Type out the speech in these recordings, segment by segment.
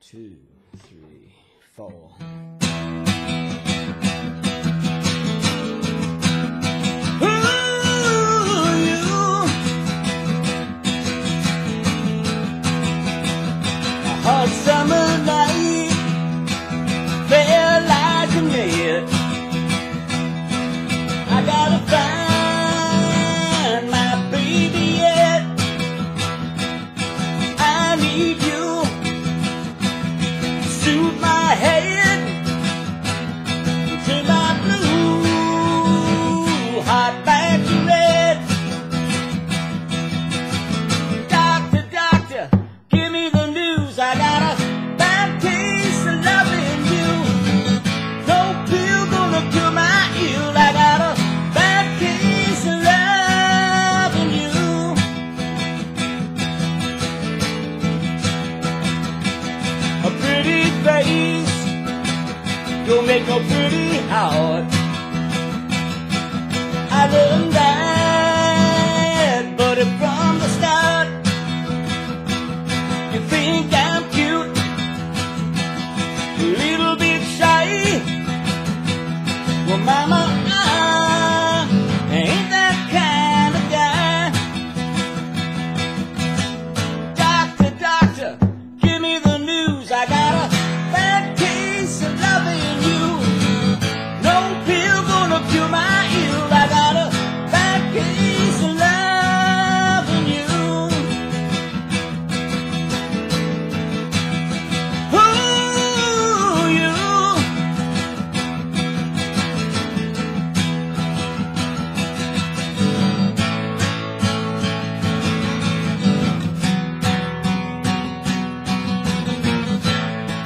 two, three, four. Hot summer night felt like a minute. I gotta find my baby yet. I need you to suit my head to my blue hot back to red. Doctor, doctor, give me the news. I got a bad case of loving you. No pill gonna cure my ill. I got a bad case of loving you. A pretty face don't make no pretty heart. I learned that, but it from the start. You think I'm cute, a little bit shy. Well, mama, I ain't that kind of guy. Doctor, doctor, give me the news. I got a bad case of loving you. No pill gonna cure my ill. I got a bad case of loving you. Ooh, you.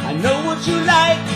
I know what you like.